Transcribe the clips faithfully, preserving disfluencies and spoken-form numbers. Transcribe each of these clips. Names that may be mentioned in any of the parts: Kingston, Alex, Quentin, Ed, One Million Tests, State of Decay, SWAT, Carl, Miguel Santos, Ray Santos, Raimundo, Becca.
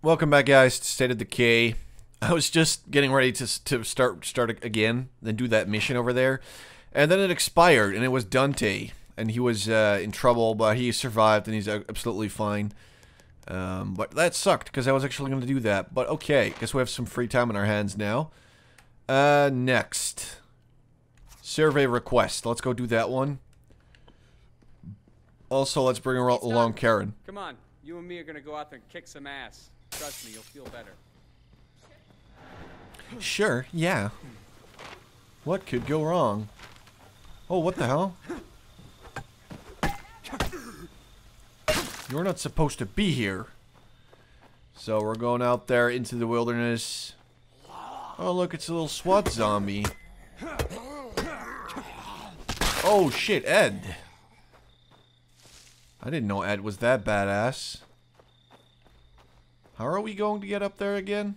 Welcome back, guys, to State of Decay. I was just getting ready to, to start start again, then do that mission over there. And then it expired, and it was Dante. And he was uh, in trouble, but he survived, and he's absolutely fine. Um, but that sucked, because I was actually going to do that. But okay, guess we have some free time on our hands now. Uh, next. Survey request. Let's go do that one. Also, let's bring her along Karen. Come on, you and me are going to go out there and kick some ass. Trust me, you'll feel better. Sure, yeah. What could go wrong? Oh, what the hell? You're not supposed to be here. So we're going out there into the wilderness. Oh, look, it's a little SWAT zombie. Oh, shit, Ed. I didn't know Ed was that badass. How are we going to get up there again?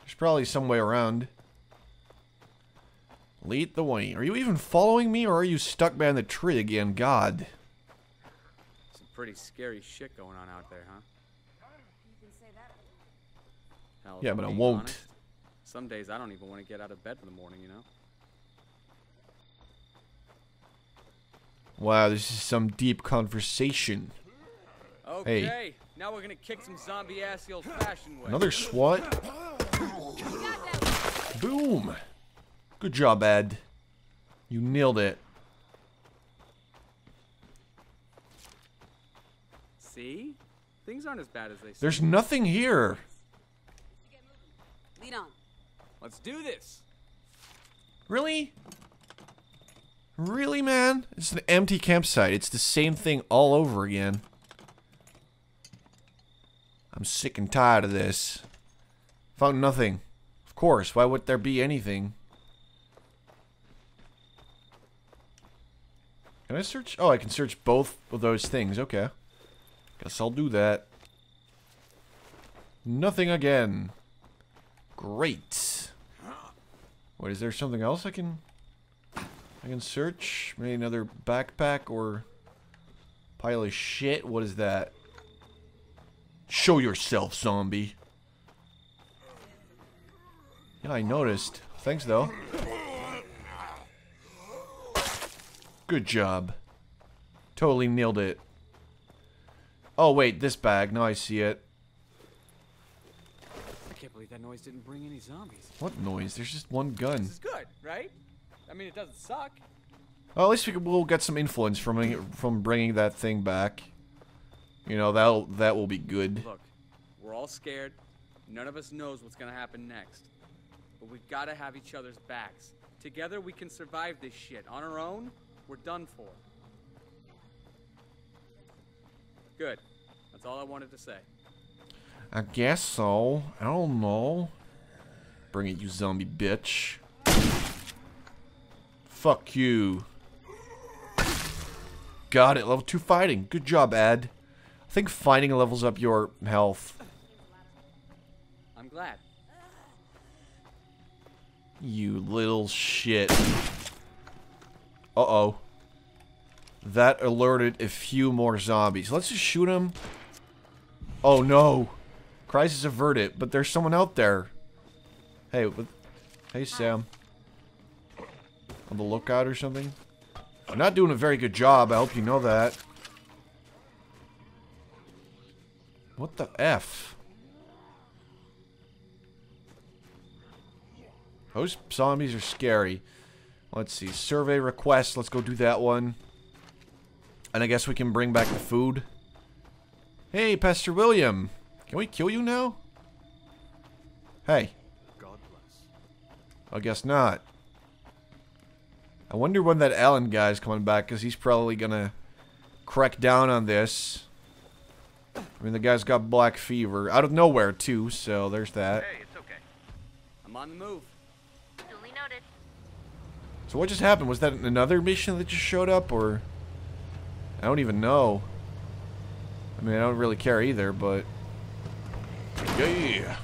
There's probably some way around. Lead the way. Are you even following me, or are you stuck behind the tree again? God. Some pretty scary shit going on out there, huh? You can say that. Hell, yeah, but I won't. Honest, some days I don't even want to get out of bed in the morning, you know? Wow, this is some deep conversation. Okay, hey. Now we're going to kick some zombie ass the old-fashioned way. Another SWAT? Boom! Good job, Ed. You nailed it. See? Things aren't as bad as they seem. There's nothing here. Lead on. Let's do this. Really? Really, man? It's an empty campsite. It's the same thing all over again. I'm sick and tired of this. Found nothing. Of course, why would there be anything? Can I search? Oh, I can search both of those things. Okay. Guess I'll do that. Nothing again. Great. Wait, is there something else I can... I can search? Maybe another backpack or... Pile of shit? What is that? Show yourself, zombie. Yeah, I noticed. Thanks, though. Good job. Totally nailed it. Oh, wait, this bag. Now I see it. I can't believe that noise didn't bring any zombies. What noise? There's just one gun. This is good, right? I mean, it doesn't suck. Well, at least we can, we'll get some influence from from bringing that thing back. You know, that'll, that will be good. Look, we're all scared. None of us knows what's going to happen next. But we've got to have each other's backs. Together we can survive this shit. On our own, we're done for. Good. That's all I wanted to say. I guess so. I don't know. Bring it, you zombie bitch. Fuck you. Got it. Level two fighting. Good job, Ed. I think fighting levels up your health. I'm glad. You little shit. Uh-oh. That alerted a few more zombies. Let's just shoot them. Oh, no. Crisis averted, but there's someone out there. Hey, with... hey, Sam. On the lookout or something? I'm not doing a very good job. I hope you know that. What the F? Those zombies are scary. Let's see. Survey request. Let's go do that one. And I guess we can bring back the food. Hey, Pastor William. Can we kill you now? Hey. God bless. I guess not. I wonder when that Allen guy's coming back, because he's probably going to crack down on this. I mean, the guy's got black fever. Out of nowhere, too, so there's that. Hey, it's okay. I'm on the move. Duly noted. So what just happened? Was that another mission that just showed up, or... I don't even know. I mean, I don't really care either, but... Yeah!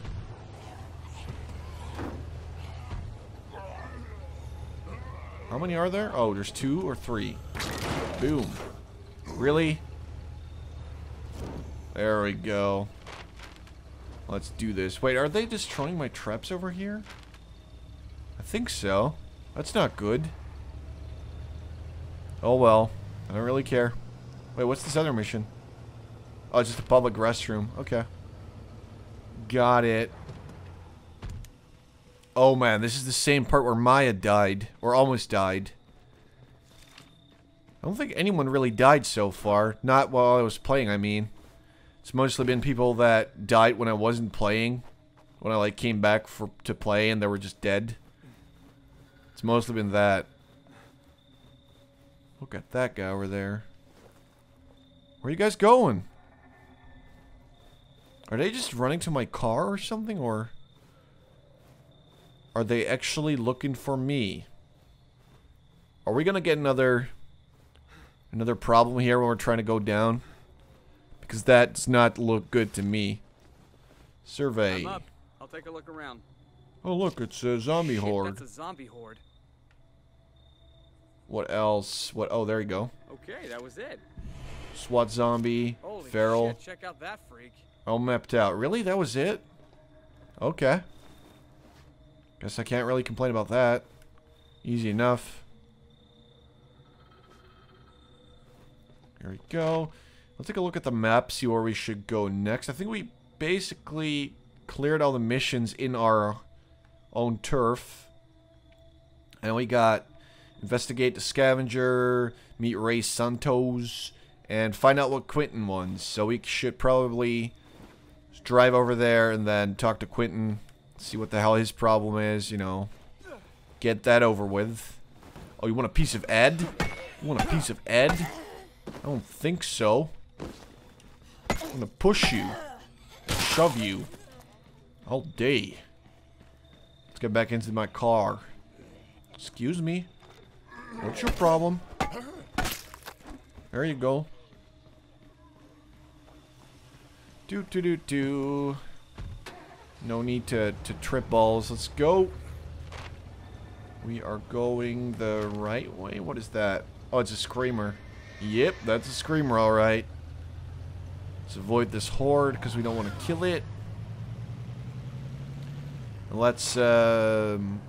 How many are there? Oh, there's two or three. Boom. Really? There we go. Let's do this. Wait, are they destroying my traps over here? I think so. That's not good. Oh well. I don't really care. Wait, what's this other mission? Oh, just a public restroom. Okay. Got it. Oh man, this is the same part where Maya died. Or almost died. I don't think anyone really died so far. Not while I was playing, I mean. It's mostly been people that died when I wasn't playing. When I, like, came back for, to play and they were just dead. It's mostly been that. Look at that guy over there. Where are you guys going? Are they just running to my car or something, or... are they actually looking for me? Are we gonna get another... another problem here when we're trying to go down? Because that does not look good to me. Survey. I'm up. I'll take a look around. Oh look, it's a zombie Shit, horde. That's a zombie horde. What else? What? Oh, there you go. Okay, that was it. SWAT zombie. Holy feral. Shit, check out that freak. All mapped out. Really? That was it? Okay. Guess I can't really complain about that. Easy enough. Here we go. Let's take a look at the map, see where we should go next. I think we basically cleared all the missions in our own turf. And we got investigate the scavenger, meet Ray Santos, and find out what Quentin wants. So we should probably drive over there and then talk to Quentin, see what the hell his problem is, you know. Get that over with. Oh, you want a piece of Ed? You want a piece of Ed? I don't think so. I'm gonna push you. Shove you. All day. Let's get back into my car. Excuse me. What's your problem? There you go. Do do do do. No need to, to trip balls. Let's go. We are going the right way. What is that? Oh, it's a screamer. Yep, that's a screamer, alright. Let's avoid this horde, because we don't want to kill it. Let's, um...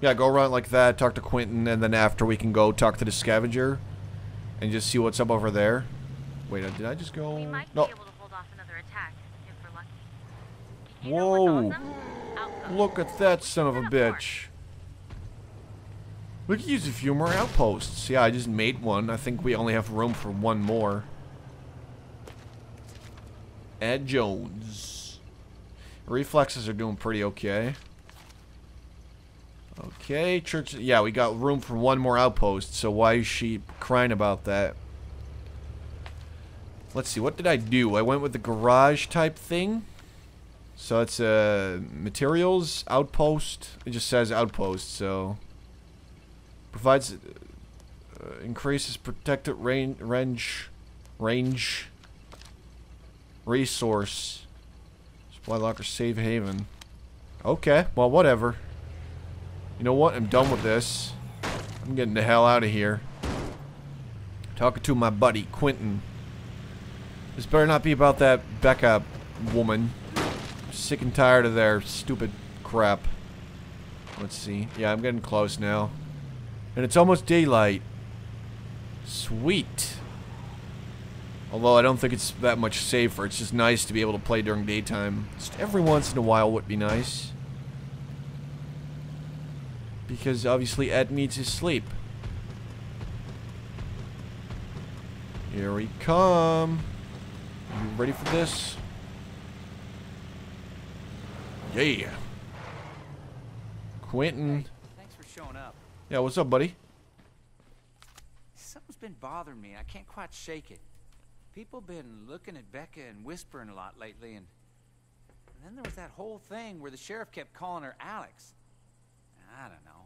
yeah, go around like that, talk to Quentin, and then after we can go talk to the scavenger. And just see what's up over there. Wait, did I just go... We might no. be able to hold off another attack, if we're lucky. You Whoa! Awesome? Look at that son of a bitch. We could use a few more outposts. Yeah, I just made one. I think we only have room for one more. Ed Jones. Reflexes are doing pretty okay. Okay, church. Yeah, we got room for one more outpost, so why is she crying about that? Let's see, what did I do? I went with the garage type thing. So it's a uh, materials, outpost. It just says outpost, so... provides uh, increases protected range range range resource supply locker safe haven. Okay, well whatever. You know what? I'm done with this. I'm getting the hell out of here. Talking to my buddy Quentin. This better not be about that Becca woman. I'm sick and tired of their stupid crap. Let's see. Yeah, I'm getting close now. And it's almost daylight. Sweet. Although I don't think it's that much safer. It's just nice to be able to play during daytime. Just every once in a while would be nice. Because obviously Ed needs his sleep. Here we come. Are you ready for this? Yeah. Quentin. Thanks for showing up. Yeah, what's up, buddy? Something's been bothering me. I can't quite shake it. People been looking at Becca and whispering a lot lately, and, and then there was that whole thing where the sheriff kept calling her Alex. I don't know.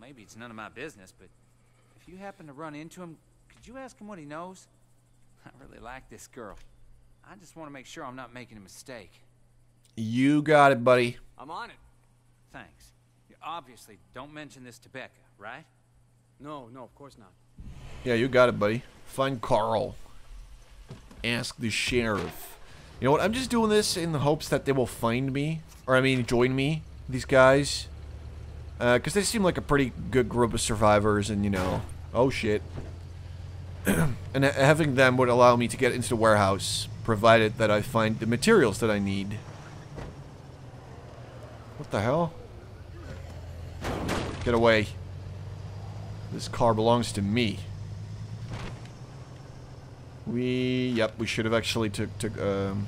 Maybe it's none of my business, but if you happen to run into him, could you ask him what he knows? I really like this girl. I just want to make sure I'm not making a mistake. You got it, buddy. I'm on it. Thanks. You obviously don't mention this to Becca. Right? No, no, of course not. Yeah, you got it, buddy. Find Carl. Ask the sheriff. You know what? I'm just doing this in the hopes that they will find me. Or, I mean, join me. These guys. Uh, because they seem like a pretty good group of survivors and, you know... Oh, shit. And having them would allow me to get into the warehouse. Provided that I find the materials that I need. What the hell? Get away. This car belongs to me. We... Yep, we should have actually took... took um,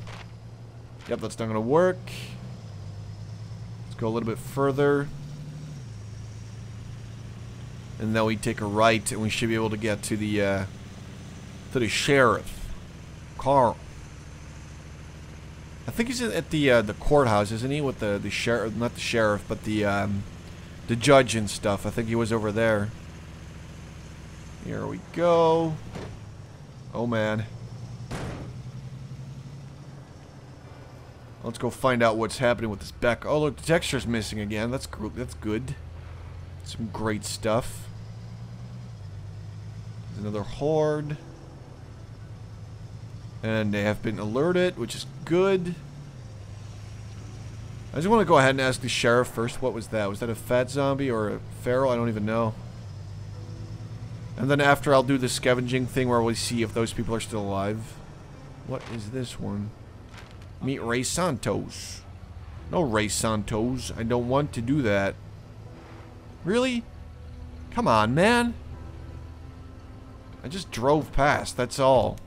yep, that's not gonna work. Let's go a little bit further. And then we take a right and we should be able to get to the... Uh, to the sheriff. Carl. I think he's at the uh, the courthouse, isn't he? With the, the sheriff... Not the sheriff, but the... Um, the judge and stuff. I think he was over there. Here we go. Oh, man. Let's go find out what's happening with this Becca. Oh, look, the texture's missing again. That's good. That's good. Some great stuff. There's another horde. And they have been alerted, which is good. I just want to go ahead and ask the sheriff first. What was that? Was that a fat zombie or a feral? I don't even know. And then after, I'll do the scavenging thing where we see if those people are still alive. What is this one? Meet Ray Santos. No, Ray Santos. I don't want to do that. Really? Come on, man. I just drove past. That's all.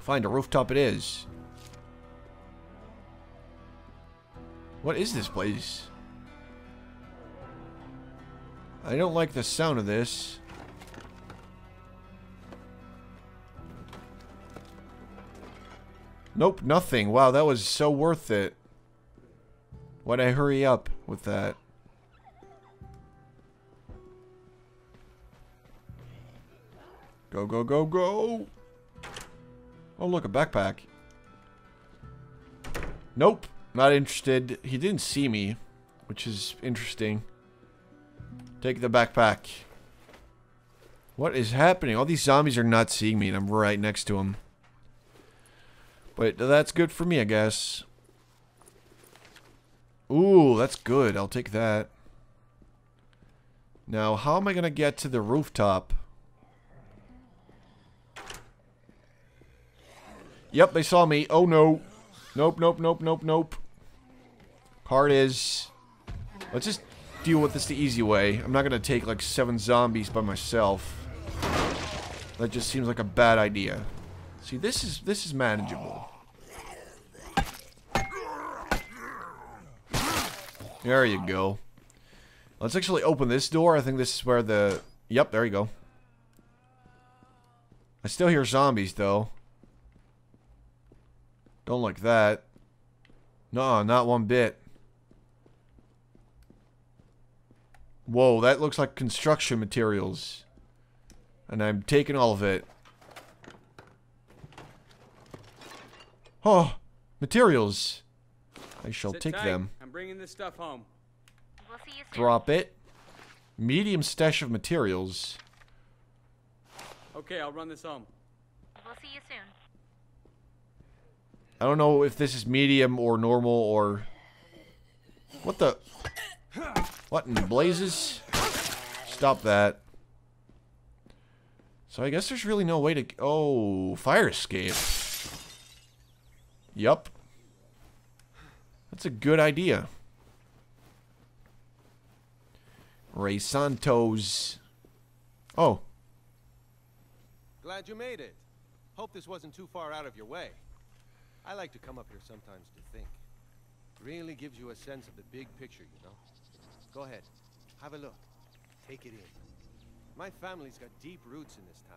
Find a rooftop it is. What is this place? I don't like the sound of this. Nope, nothing. Wow, that was so worth it. Why'd I hurry up with that? Go, go, go, go! Oh, look, a backpack. Nope, not interested. He didn't see me, which is interesting. Take the backpack. What is happening? All these zombies are not seeing me, and I'm right next to them. But that's good for me, I guess. Ooh, that's good. I'll take that. Now, how am I going to get to the rooftop? Yep, they saw me. Oh, no. Nope, nope, nope, nope, nope. Card is... Let's just deal with this the easy way. I'm not going to take, like, seven zombies by myself. That just seems like a bad idea. See, this is this is manageable. There you go. Let's actually open this door. I think this is where the... Yep, there you go. I still hear zombies, though. Don't like that. No, not one bit. Whoa, that looks like construction materials. And I'm taking all of it. Oh, materials. I shall take them. I'm bringing this stuff home. We'll see you soon. Drop it. Medium stash of materials. Okay, I'll run this home. We'll see you soon. I don't know if this is medium or normal or... What the... What in the blazes? Stop that. So I guess there's really no way to... Oh, fire escape. Yup. That's a good idea. Ray Santos. Oh. Glad you made it. Hope this wasn't too far out of your way. I like to come up here sometimes to think. Really gives you a sense of the big picture, you know? Go ahead. Have a look. Take it in. My family's got deep roots in this town.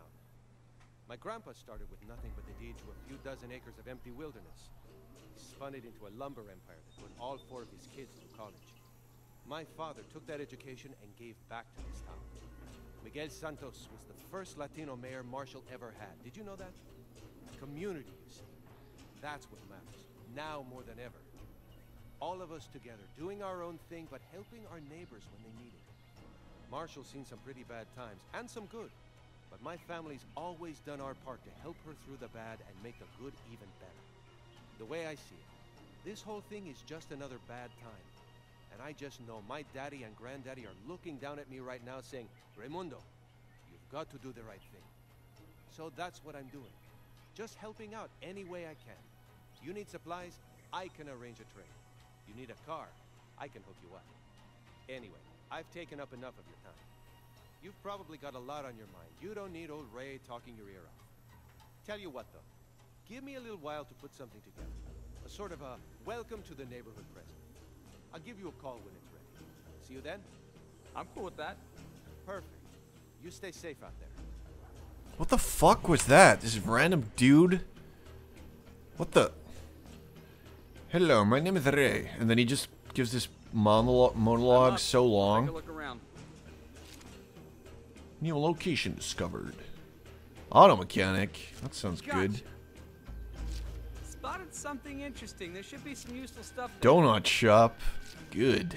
My grandpa started with nothing but the deed to a few dozen acres of empty wilderness. He spun it into a lumber empire that put all four of his kids through college. My father took that education and gave back to this town. Miguel Santos was the first Latino mayor Marshall ever had. Did you know that? Community, you see. That's what matters, now more than ever. All of us together, doing our own thing, but helping our neighbors when they need it. Marshall's seen some pretty bad times, and some good. But my family's always done our part to help her through the bad and make the good even better. The way I see it, this whole thing is just another bad time. And I just know my daddy and granddaddy are looking down at me right now saying, Raimundo, you've got to do the right thing. So that's what I'm doing. Just helping out any way I can. You need supplies, I can arrange a train. You need a car, I can hook you up. Anyway, I've taken up enough of your time. You've probably got a lot on your mind. You don't need old Ray talking your ear off. Tell you what, though. Give me a little while to put something together. A sort of a welcome to the neighborhood present. I'll give you a call when it's ready. See you then? I'm cool with that. Perfect. You stay safe out there. What the fuck was that? This random dude? What the? Hello, my name is Ray. And then he just gives this monolo monologue so long. Take a look around. New location discovered. Auto mechanic. That sounds gotcha. Good. Spotted something interesting. There should be some useful stuff there. Donut shop. Good.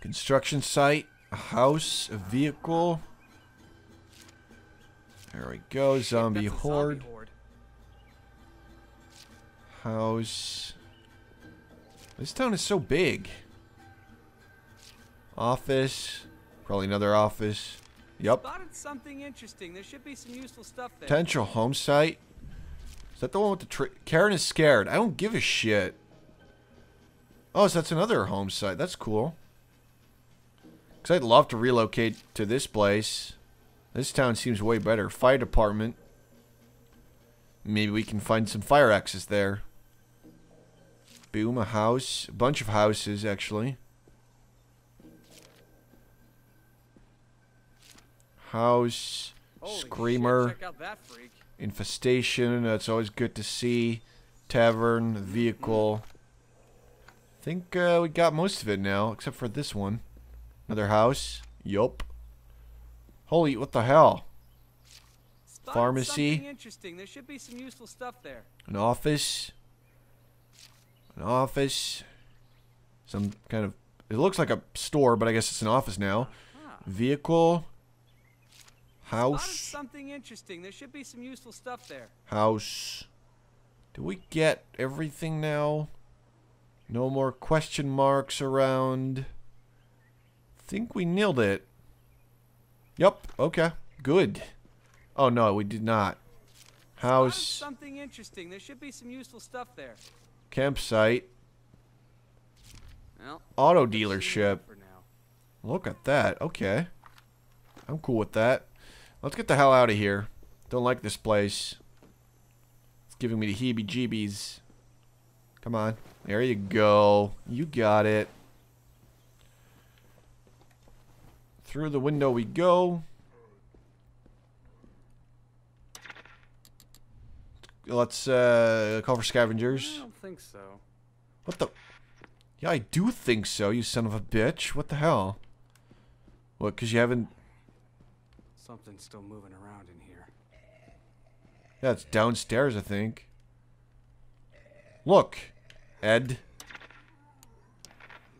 Construction site. A house. A vehicle. There we go. Zombie horde. Zombie horde. House. This town is so big. Office. Probably another office. Yep. Spotted something interesting. There should be some useful stuff there. Potential home site. Is that the one with the tree? Karen is scared. I don't give a shit. Oh, so that's another home site. That's cool. Because I'd love to relocate to this place. This town seems way better. Fire department. Maybe we can find some fire access there. Boom, a house. A bunch of houses, actually. House. Holy Screamer. Shit, check out that freak. Infestation. That's always good to see. Tavern. Vehicle. I think uh, we got most of it now, except for this one. Another house. Yup. Holy, what the hell? Spot Pharmacy. Something interesting. There should be some useful stuff there. An office. An office, some kind of, it looks like a store, but I guess it's an office now. Huh. Vehicle, house. Something interesting. There should be some useful stuff there. House. Do we get everything now? No more question marks around. Think we nailed it. Yep. Okay. Good. Oh no, we did not. House. Something interesting. There should be some useful stuff there. Campsite. Well, auto dealership. Look at that. Okay. I'm cool with that. Let's get the hell out of here. Don't like this place. It's giving me the heebie-jeebies. Come on. There you go. You got it. Through the window we go. Let's uh, call for scavengers. I don't think so. What the? Yeah, I do think so, you son of a bitch. What the hell? What, because you haven't... Something's still moving around in here. Yeah, it's downstairs, I think. Look, Ed.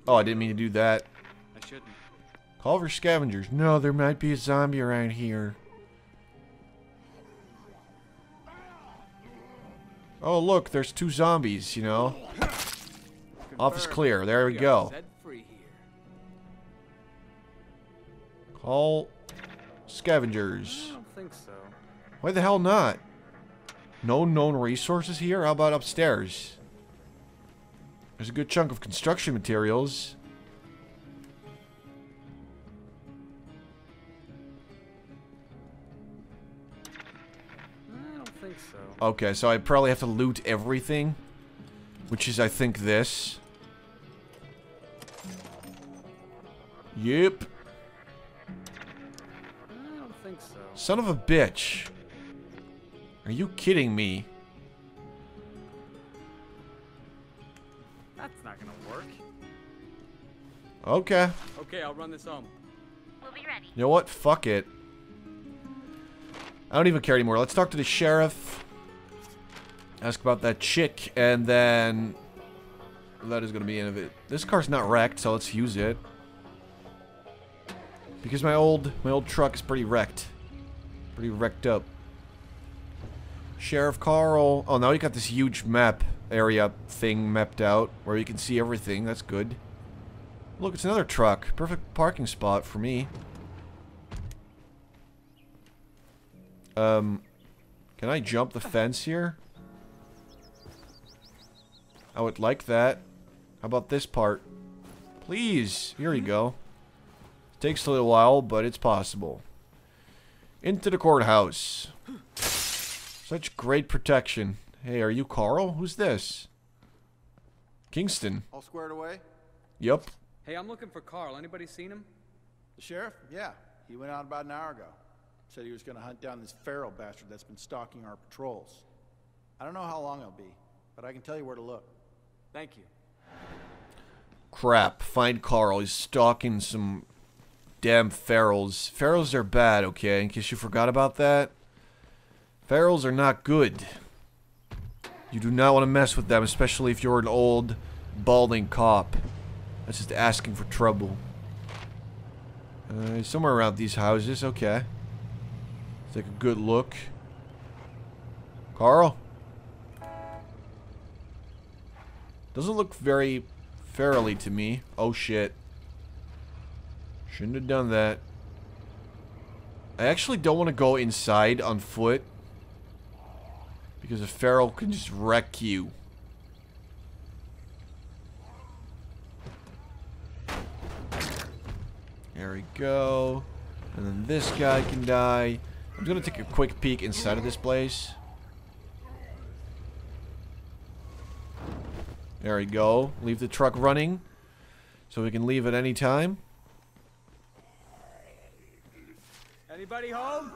Oh, I didn't mean to do that. I shouldn't. Call for scavengers. No, there might be a zombie around here. Oh, look, there's two zombies, you know. Confirmed. Office clear. There we go. Call scavengers. I don't think so. Why the hell not? No known resources here? How about upstairs? There's a good chunk of construction materials. Okay, so I probably have to loot everything, which is, I think, this. Yep. I don't think so. Son of a bitch. Are you kidding me? That's not gonna work. Okay. Okay, I'll run this home. We'll be ready. You know what? Fuck it. I don't even care anymore. Let's talk to the sheriff. Ask about that chick, and then that is going to be the end of it. This car's not wrecked, so let's use it. Because my old my old truck's pretty wrecked. Pretty wrecked up. Sheriff Carl. Oh, now you got this huge map area thing mapped out where you can see everything. That's good. Look, it's another truck. Perfect parking spot for me. Um, can I jump the fence here? I would like that. How about this part? Please! Here you go. It takes a little while, but it's possible. Into the courthouse. Such great protection. Hey, are you Carl? Who's this? Kingston. All squared away? Yep. Hey, I'm looking for Carl. Anybody seen him? The sheriff? Yeah. He went out about an hour ago. Said he was going to hunt down this feral bastard that's been stalking our patrols. I don't know how long it'll be, but I can tell you where to look. Thank you. Crap. Find Carl. He's stalking some damn ferals. Ferals are bad, okay? In case you forgot about that. Ferals are not good. You do not want to mess with them, especially if you're an old, balding cop. That's just asking for trouble. Uh, somewhere around these houses, okay. Let's take a good look. Carl? Doesn't look very fairly to me. Oh shit. Shouldn't have done that. I actually don't want to go inside on foot. Because a feral can just wreck you. There we go. And then this guy can die. I'm gonna take a quick peek inside of this place. There we go. Leave the truck running. So we can leave at any time. Anybody home?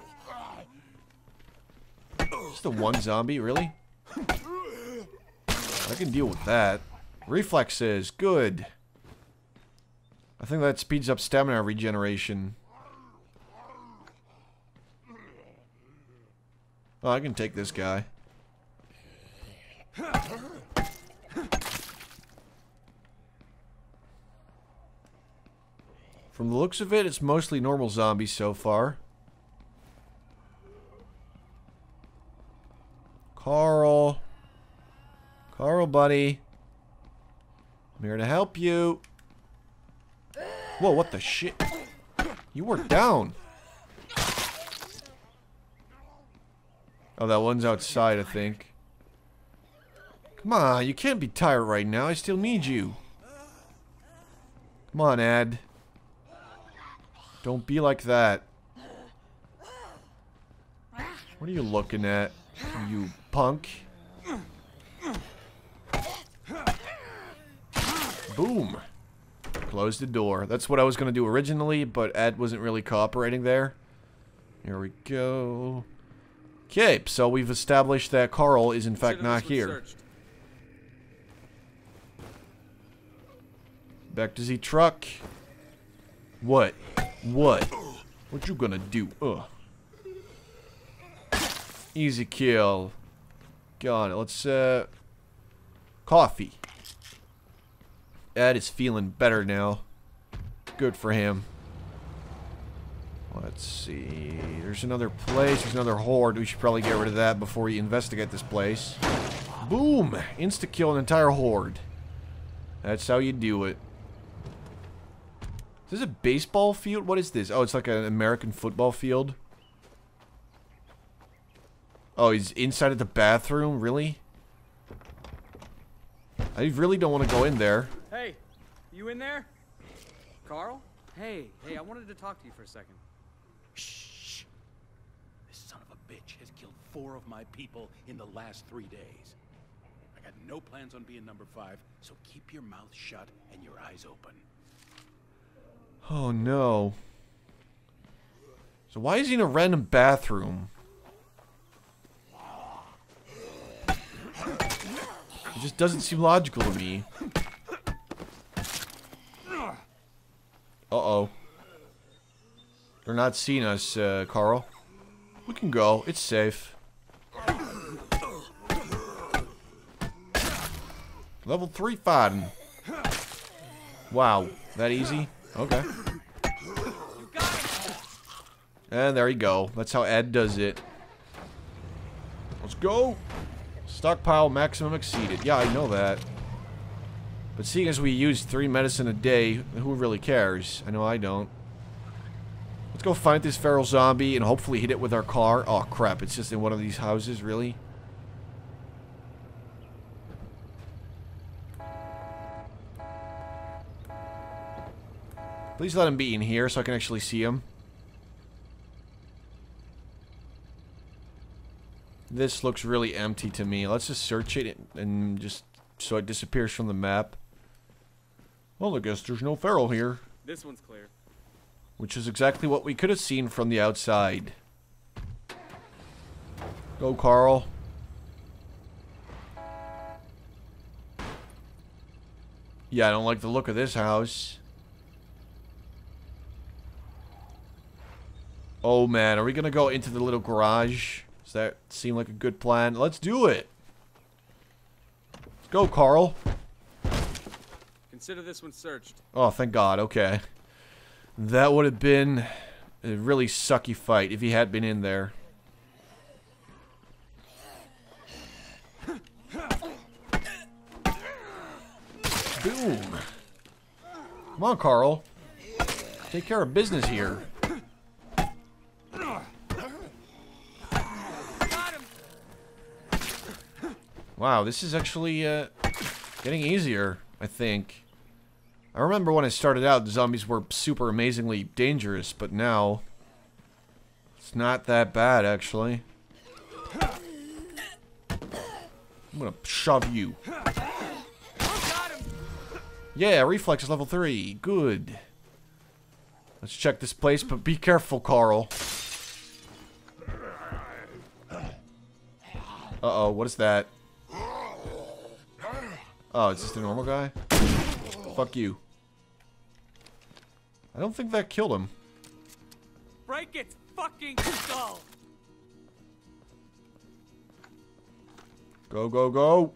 Just the one zombie, really? I can deal with that. Reflexes, good. I think that speeds up stamina regeneration. Oh, I can take this guy. From the looks of it, it's mostly normal zombies so far. Carl. Carl, buddy. I'm here to help you. Whoa, what the shit? You were down. Oh, that one's outside, I think. Come on, you can't be tired right now. I still need you. Come on, Ed. Don't be like that. What are you looking at, you punk? Boom. Close the door. That's what I was going to do originally, but Ed wasn't really cooperating there. Here we go. Okay, so we've established that Carl is in fact not here. Back to the truck. What? What? What you gonna do? Ugh. Easy kill. Got it. Let's, uh... coffee. Ed is feeling better now. Good for him. Let's see. There's another place. There's another horde. We should probably get rid of that before we investigate this place. Boom! Insta-kill an entire horde. That's how you do it. Is this a baseball field? What is this? Oh, it's like an American football field. Oh, he's inside of the bathroom? Really? I really don't want to go in there. Hey, you in there? Carl? Hey, hey, I wanted to talk to you for a second. Shh! This son of a bitch has killed four of my people in the last three days. I got no plans on being number five, so keep your mouth shut and your eyes open. Oh no. So why is he in a random bathroom? It just doesn't seem logical to me. Uh-oh. They're not seeing us, uh, Carl. We can go. It's safe. Level three fighting. Wow. That easy? Okay. You got it. And there you go. That's how Ed does it. Let's go. Stockpile maximum exceeded. Yeah, I know that. But seeing as we use three medicine a day, who really cares? I know I don't. Let's go find this feral zombie and hopefully hit it with our car. Oh crap, it's just in one of these houses, really? Please let him be in here so I can actually see him. This looks really empty to me. Let's just search it and just so it disappears from the map. Well, I guess there's no feral here. This one's clear. Which is exactly what we could have seen from the outside. Go, Carl. Yeah, I don't like the look of this house. Oh man, are we gonna go into the little garage? Does that seem like a good plan? Let's do it! Let's go, Carl. Consider this one searched. Oh, thank God, okay. That would have been a really sucky fight if he had been in there. Boom. Come on, Carl. Take care of business here. Wow, this is actually uh, getting easier, I think. I remember when I started out, the zombies were super amazingly dangerous, but now it's not that bad, actually. I'm gonna shove you. Yeah, reflex is level three. Good. Let's check this place, but be careful, Carl. Uh-oh, what is that? Oh, it's just a normal guy? Fuck you. I don't think that killed him. Break its fucking skull. Go, go, go.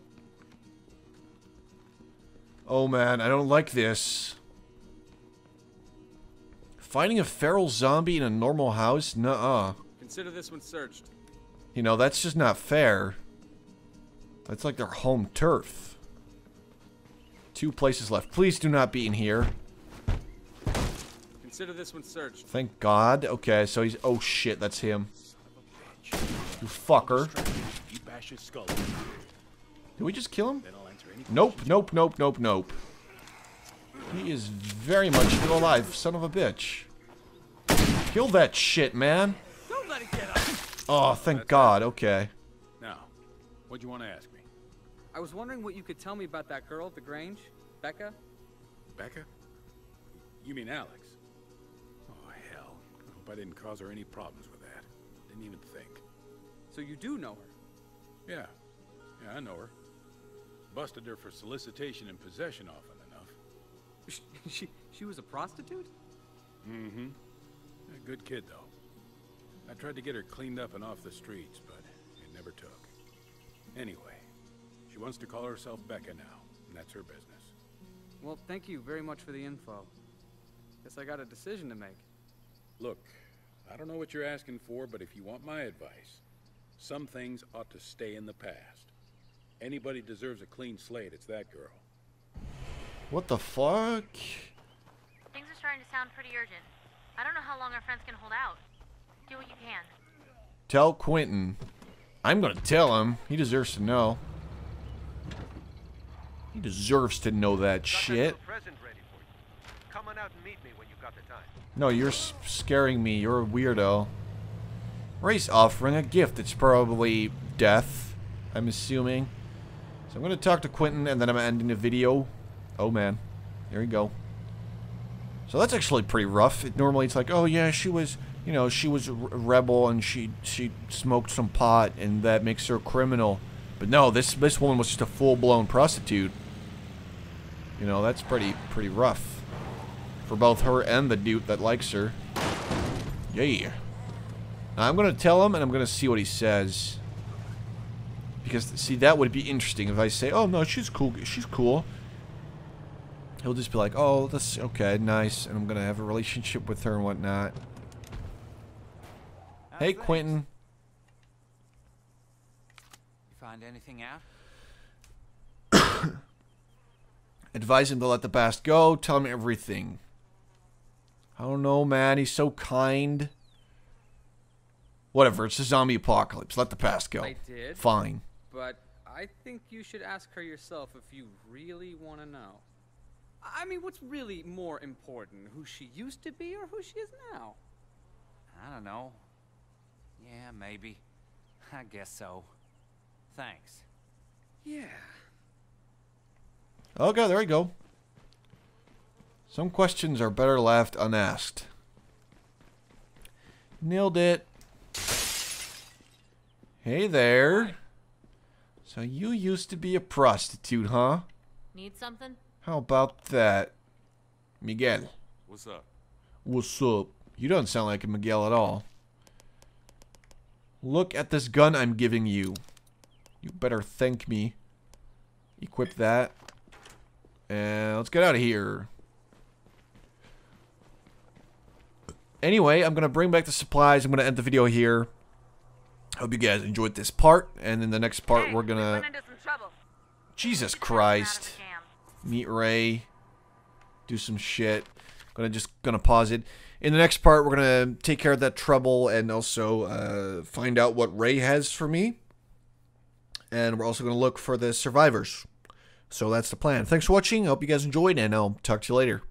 Oh man, I don't like this. Finding a feral zombie in a normal house? Nuh-uh. Consider this one searched. You know, that's just not fair. That's like their home turf. Two places left. Please do not be in here. Consider this one searched. Thank God. Okay, so he's... Oh, shit. That's him. You fucker. Did we just kill him? Nope, nope, nope, nope, nope. He is very much still alive. Son of a bitch. Kill that shit, man. Don't let it get up. Oh, thank God. Okay. Now, what do you want to ask me? I was wondering what you could tell me about that girl at the Grange, Becca. Becca? You mean Alex? Oh, hell. I hope I didn't cause her any problems with that. Didn't even think. So you do know her? Yeah. Yeah, I know her. Busted her for solicitation and possession often enough. She, she, she was a prostitute? Mm-hmm. A good kid, though. I tried to get her cleaned up and off the streets, but it never took. Anyway. She wants to call herself Becca now, and that's her business. Well, thank you very much for the info. Guess I got a decision to make. Look, I don't know what you're asking for, but if you want my advice, some things ought to stay in the past. Anybody deserves a clean slate, it's that girl. What the fuck? Things are starting to sound pretty urgent. I don't know how long our friends can hold out. Do what you can. Tell Quentin. I'm gonna tell him. He deserves to know. He deserves to know that shit. No, you're scaring me. You're a weirdo. Ray's offering a gift. It's probably death, I'm assuming. So I'm going to talk to Quentin and then I'm ending the video. Oh, man. There you go. So that's actually pretty rough. It, normally it's like, oh, yeah, she was, you know, she was a rebel and she, she smoked some pot and that makes her a criminal. But no, this, this woman was just a full-blown prostitute. You know, that's pretty pretty rough for both her and the dude that likes her. Yeah. Now, I'm gonna tell him, and I'm gonna see what he says. Because see, that would be interesting if I say, "Oh no, she's cool. She's cool." He'll just be like, "Oh, that's okay, nice," and I'm gonna have a relationship with her and whatnot. Hey, thanks. Quentin. You find anything out? Advise him to let the past go. Tell him everything. I don't know, man. He's so kind. Whatever. It's a zombie apocalypse. Let the past go. I did. Fine. But I think you should ask her yourself if you really want to know. I mean, what's really more important? Who she used to be or who she is now? I don't know. Yeah, maybe. I guess so. Thanks. Yeah. Okay, there we go. Some questions are better left unasked. Nailed it. Hey there. Hi. So you used to be a prostitute, huh? Need something? How about that? Miguel. What's up? What's up? You don't sound like a Miguel at all. Look at this gun I'm giving you. You better thank me. Equip that. And let's get out of here. Anyway, I'm going to bring back the supplies. I'm going to end the video here. Hope you guys enjoyed this part. And in the next part, hey, we're going to... Jesus Christ. Meet Ray. Do some shit. Gonna just gonna pause it. In the next part, we're gonna take care of that trouble and also uh, find out what Ray has for me. And we're also gonna look for the survivors. So that's the plan. Thanks for watching. I hope you guys enjoyed, and I'll talk to you later.